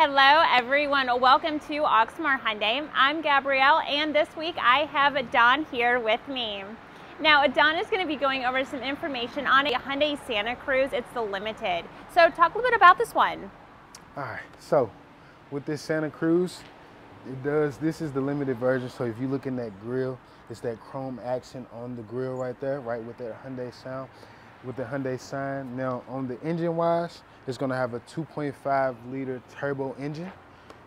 Hello everyone, welcome to Oxmoor Hyundai. I'm Gabrielle and this week I have Don here with me. Now Don is going to be going over some information on a Hyundai Santa Cruz. It's the Limited. So talk a little bit about this one. Alright, so with this Santa Cruz, this is the Limited version. So if you look in that grille, it's that chrome accent on the grille right there, right with that Hyundai sound, with the Hyundai sign. Now on the engine wise, it's going to have a 2.5 liter turbo engine.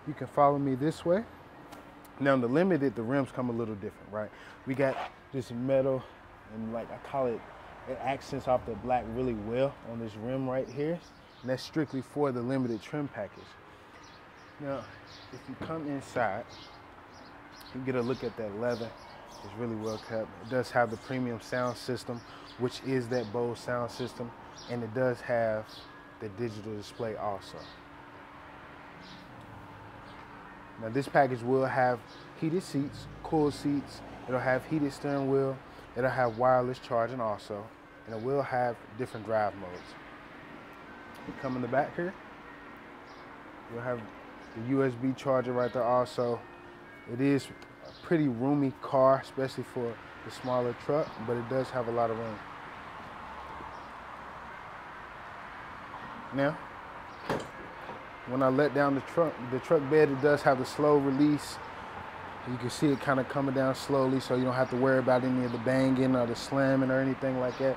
You can follow me this way. Now the Limited, the rims come a little different, right? We got this metal and like I call it, it accents off the black really well on this rim right here. And that's strictly for the Limited trim package. Now, if you come inside, you get a look at that leather. It's really well kept. It does have the premium sound system, which is that Bose sound system. And it does have the digital display also. Now this package will have heated seats, cooled seats, it'll have heated steering wheel, it'll have wireless charging also, and it will have different drive modes. You come in the back here, you'll have the USB charger right there also. It is a pretty roomy car, especially for the smaller truck, but it does have a lot of room. Now, when I let down the truck bed, it does have the slow release. You can see it kind of coming down slowly, so you don't have to worry about any of the banging or the slamming or anything like that.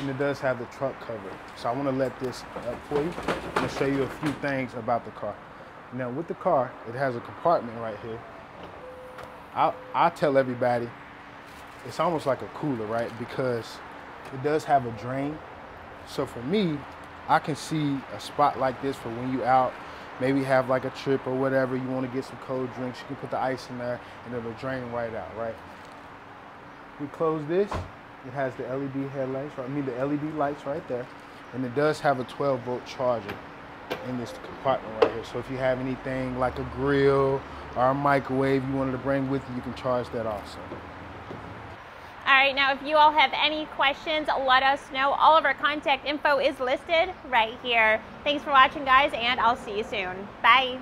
And it does have the truck cover. So I want to let this up for you. I'm going to show you a few things about the car. Now with the car, it has a compartment right here. I tell everybody, it's almost like a cooler, right? Because it does have a drain. So for me, I can see a spot like this for when you out, maybe have like a trip or whatever, you want to get some cold drinks, you can put the ice in there and it'll drain right out, right? We close this, it has the LED headlights, right? I mean the LED lights right there. And it does have a 12 volt charger in this compartment right here. So if you have anything like a grill or a microwave you wanted to bring with you, you can charge that also. All right, now if you all have any questions, let us know. All of our contact info is listed right here. Thanks for watching, guys, and I'll see you soon. Bye.